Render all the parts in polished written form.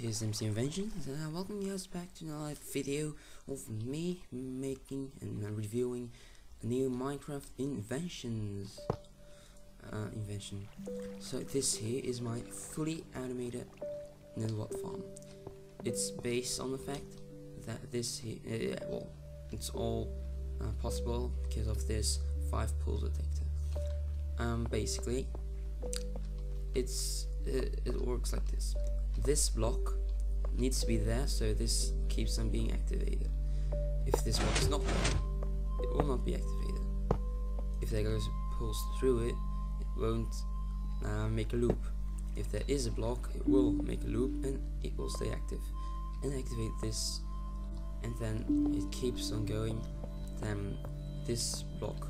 Here's MC Invention, and I welcome you guys back to another video of me making and reviewing new Minecraft invention. So this here is my fully animated Nether Wart farm. It's based on the fact that this here, it's all possible because of this 5 pulse detector. Basically, it works like this. This block needs to be there, so this keeps on being activated. If this block is not there, it will not be activated. If there goes a pulse through it, it won't make a loop. If there is a block, it will make a loop and it will stay active. And activate this, and then it keeps on going. Then this block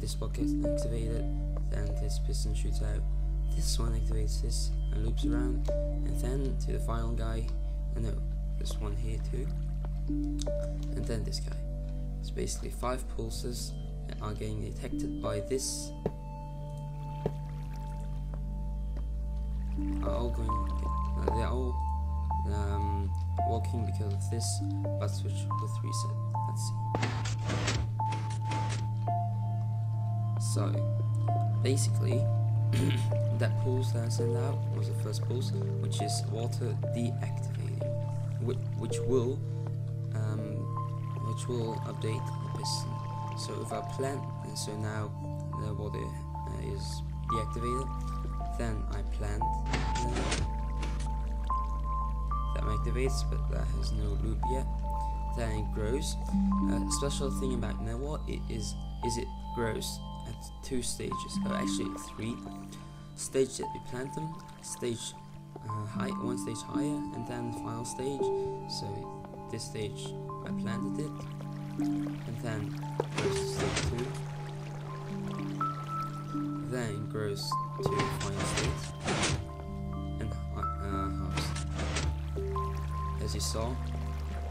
gets activated, then this piston shoots out. This one activates this and loops around, and then to the final guy, this one here too, and then this guy. It's basically 5 pulses that are getting detected by this, they're all walking because of this BUD switch with reset. Let's see. So basically, that pulse that I sent out was the first pulse, which is water deactivating, which will update the piston. So if I plant, and so now the water is deactivated, then I plant, that activates, but that has no loop yet. Then it grows. Special thing about Nether Wart it grows at 2 stages, or actually 3. Stage that we plant them, stage one stage higher, and then the final stage. So this stage I planted it, and then it grows to stage 2. Then it grows to the final stage, and harvest. As you saw,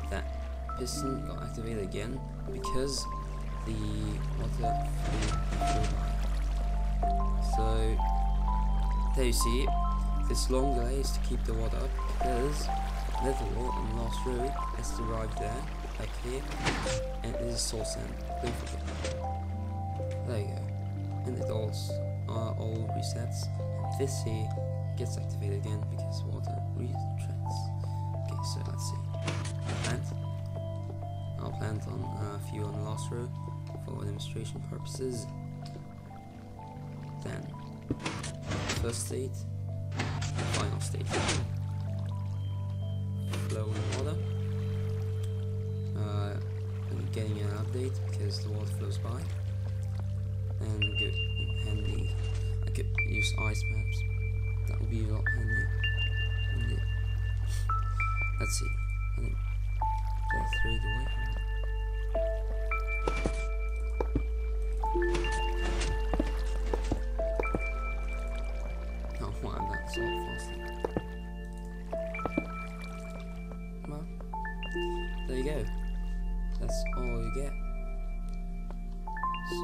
that piston got activated again because the water flew by. So there you see it. This long guy is to keep the water up because Nether Wart on the last road has derived there, back here, and it is source sand. Don't forget that. There you go. And it all resets. And this here gets activated again because water retracts. Okay, so let's see. Plant on a few on the last row for demonstration purposes. Then first state, final state, flowing water, and getting an update because the water flows by, and good and handy. I could use ice perhaps, that would be a lot handy. Let's see, I think they're 3 away from that. Well, there you go. That's all you get. So,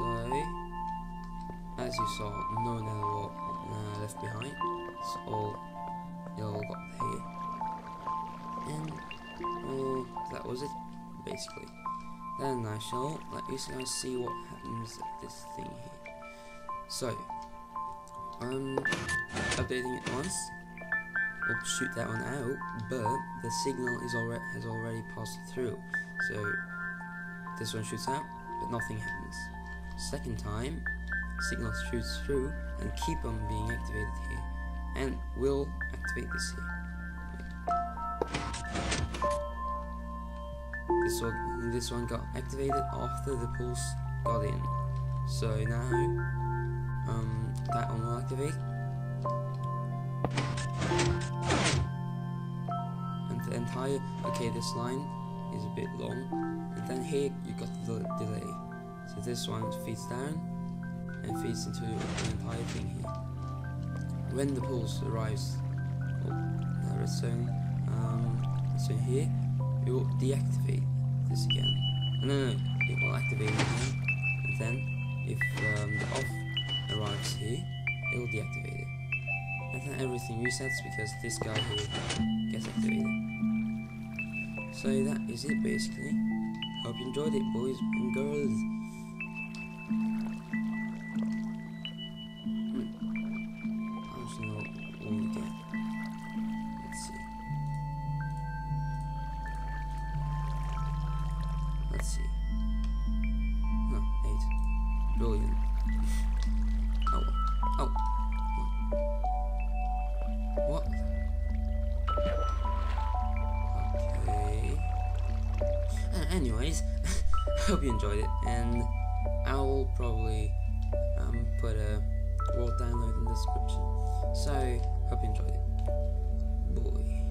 as you saw, no Nether Wart left behind. It's all you all got here, and well, that was it, basically. Then I shall let you guys see what happens at this thing here. So, I'm updating it once. We'll shoot that one out, but the signal has already passed through. So this one shoots out, but nothing happens. Second time, signal shoots through and keep on being activated here, and we'll activate this here. This one got activated after the pulse got in. So now. That one will activate, and the entire, okay, this line is a bit long, and then here you got the delay, so this one feeds down and feeds into the entire thing here. When the pulse arrives, so here it will deactivate this again. No, it will activate it again, and then if the off arrives here, it will deactivate it. and then everything resets because this guy here gets activated. So that is it basically. Hope you enjoyed it, boys and girls. I actually know what we get. Let's see. No, 8 billion. Oh. What? Okay. Anyways, hope you enjoyed it, and I'll probably put a world download in the description. So hope you enjoyed it, boy.